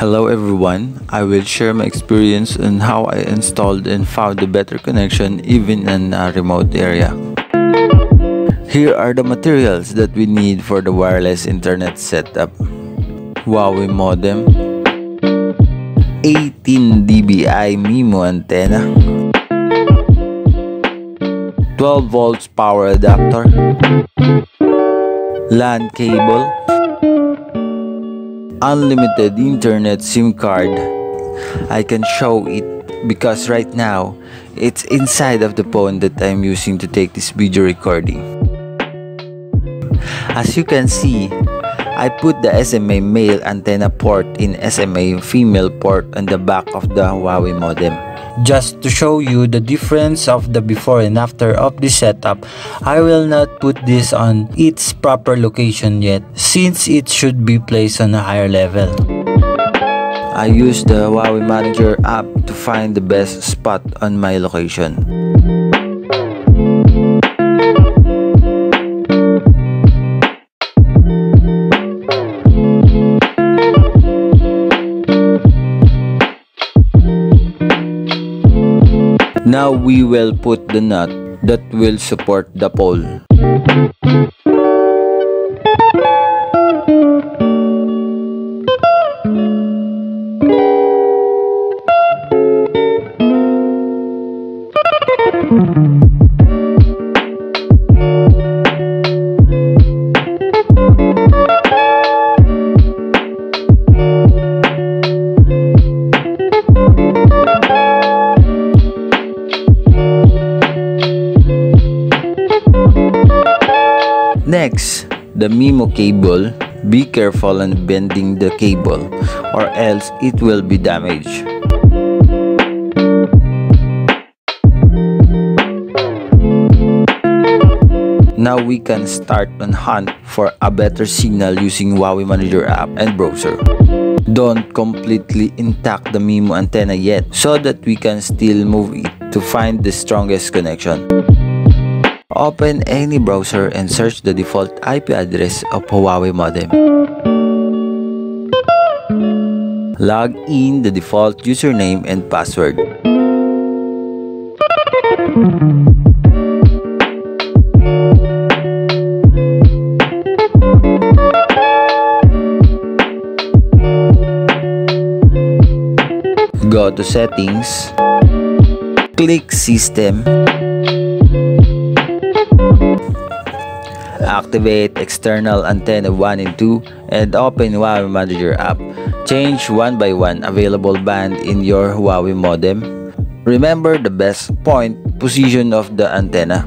Hello everyone, I will share my experience on how I installed and found a better connection even in a remote area. Here are the materials that we need for the wireless internet setup. Huawei modem, 18 dBi MIMO antenna, 12 volts power adapter, LAN cable, unlimited internet SIM card. I can show it because right now it's inside of the phone that I'm using to take this video recording. As you can see, I put the SMA male antenna port in SMA female port on the back of the Huawei modem. Just to show you the difference of the before and after of the setup, I will not put this on its proper location yet since it should be placed on a higher level. I use the Huawei Manager app to find the best spot on my location. Now we will put the nut that will support the pole. Next, the MIMO cable. Be careful on bending the cable or else it will be damaged. Now we can start on hunt for a better signal using Huawei Manager app and browser. Don't completely intact the MIMO antenna yet so that we can still move it to find the strongest connection. Open any browser and search the default IP address of Huawei modem. Log in the default username and password. Go to settings. Click system. Activate external antenna 1 and 2 and open Huawei Manager app. Change one by one available band in your Huawei modem. Remember the best point position of the antenna.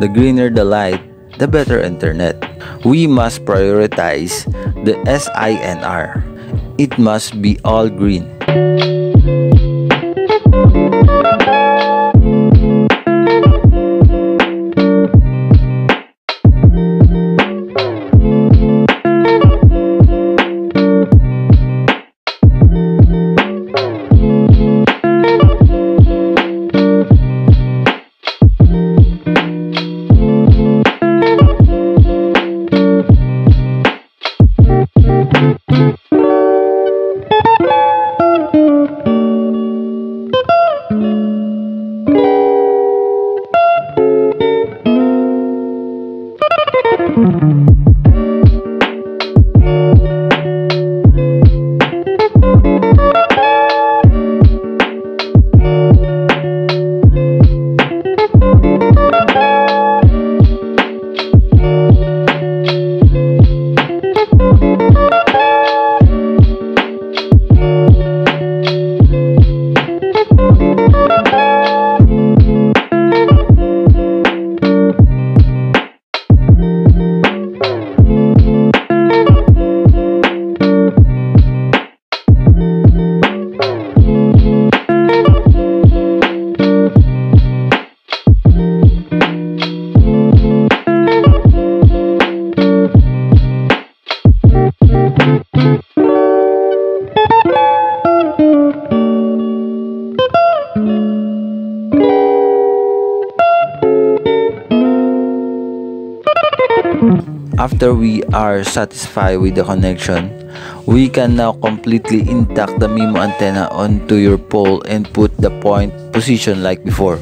The greener the light, the better internet. We must prioritize the SINR. It must be all green. After we are satisfied with the connection, we can now completely intact the MIMO antenna onto your pole and put the point position like before.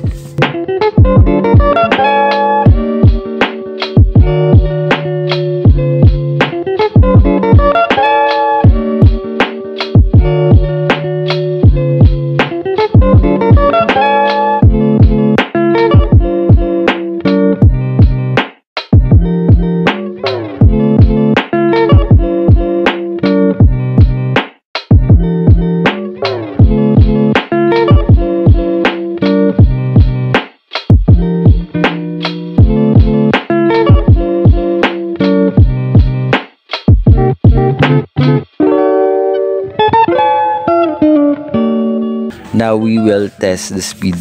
Now we will test the speed.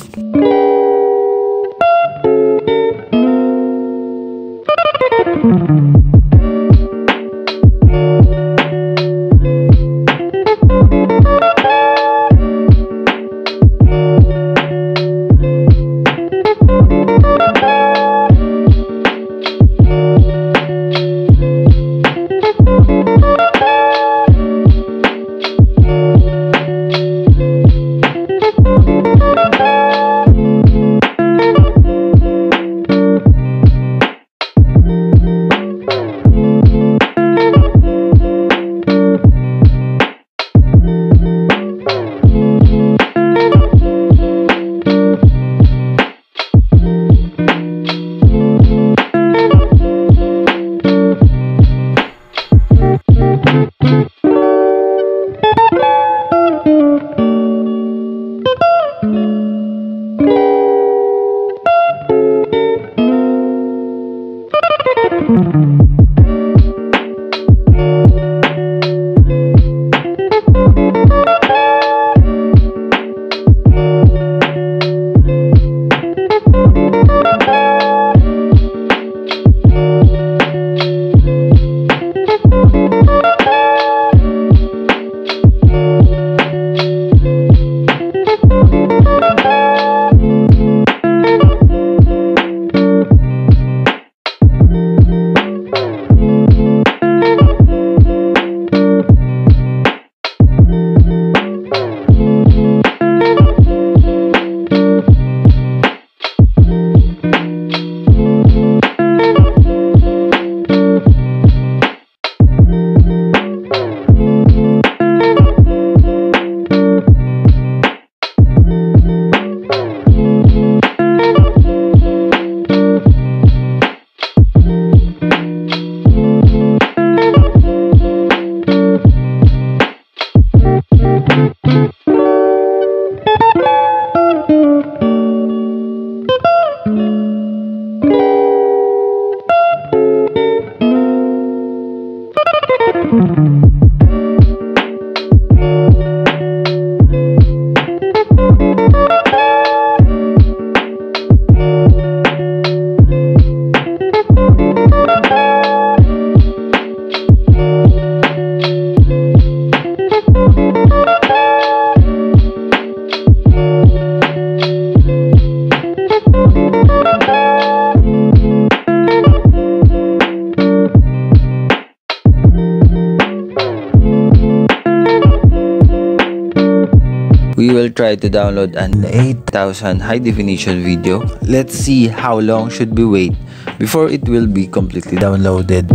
We will try to download an 8000 high definition video. Let's see how long should we wait before it will be completely downloaded.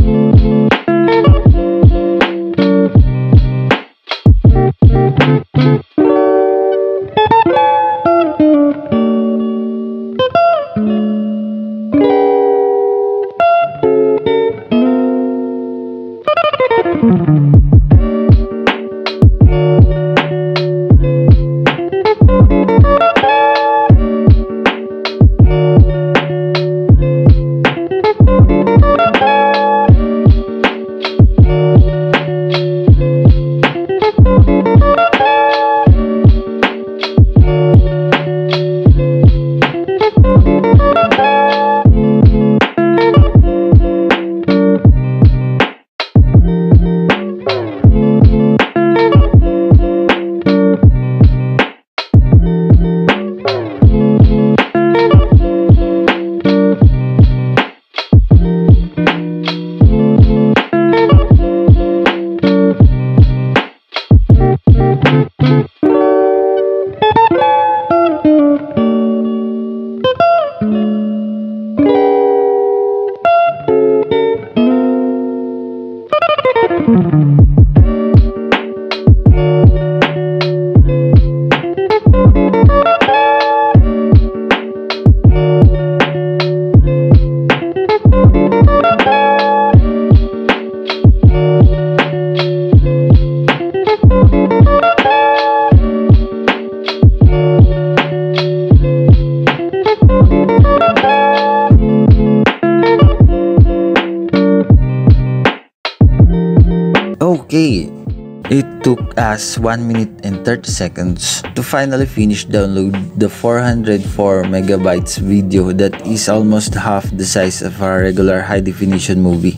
took us 1 minute and 30 seconds to finally finish download the 404 MB video that is almost half the size of our regular high-definition movie.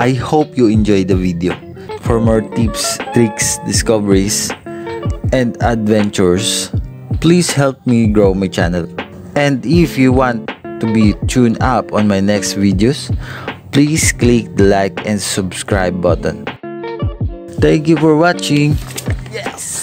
I hope you enjoyed the video. For more tips, tricks, discoveries, and adventures, please help me grow my channel. And if you want to be tuned up on my next videos, please click the like and subscribe button. Thank you for watching. Yes.